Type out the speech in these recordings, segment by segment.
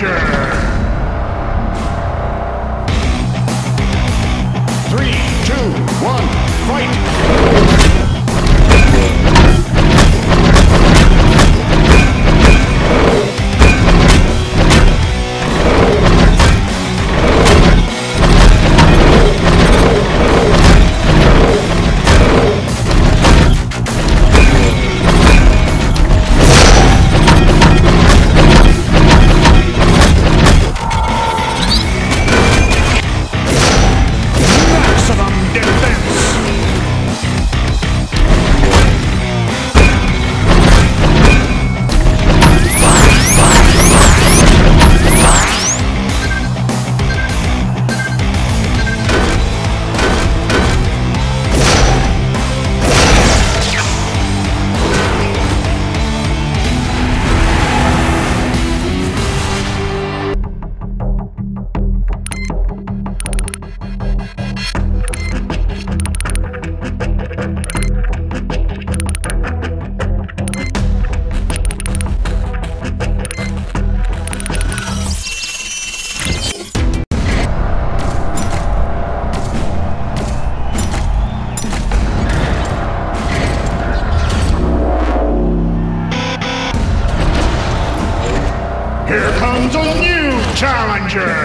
Ranger! 3, 2, 1, fight! Here comes a new challenger!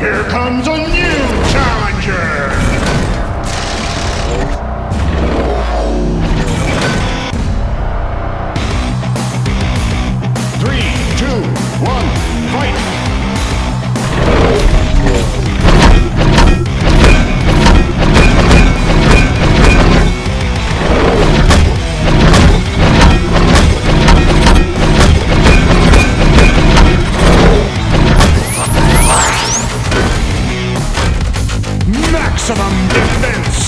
Here comes a new challenger! 3, 2, 1, fight! Maximum defense!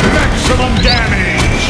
Maximum damage! Maximum defense! Maximum damage!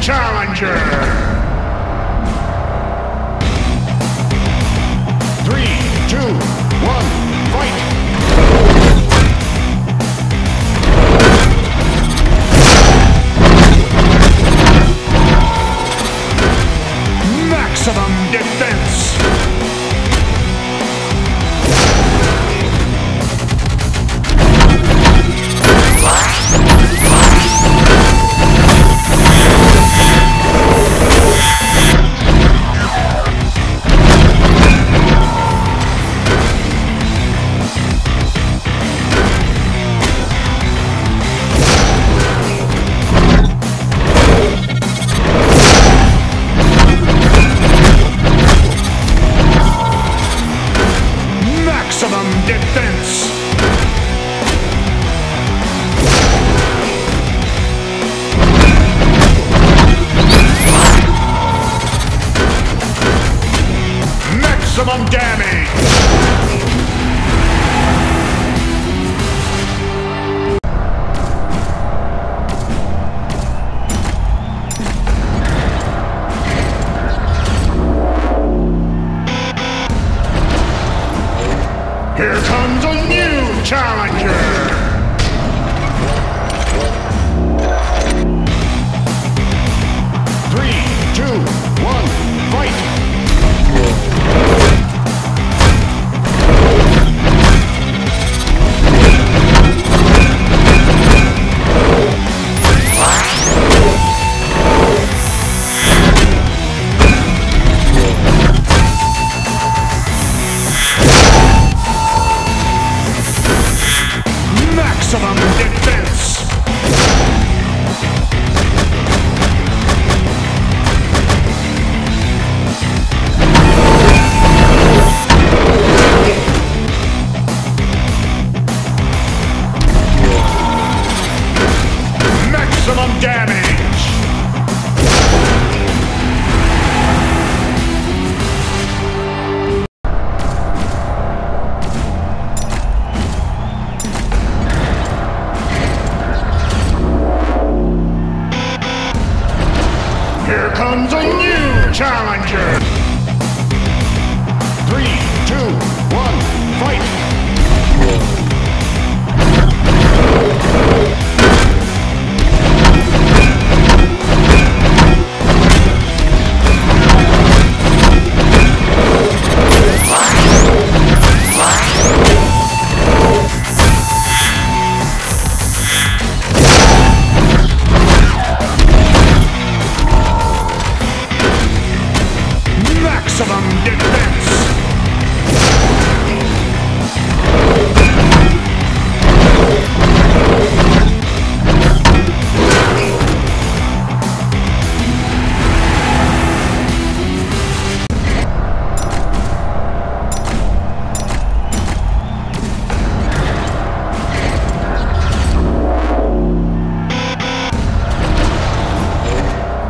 Challenger! 3, 2, 1, fight!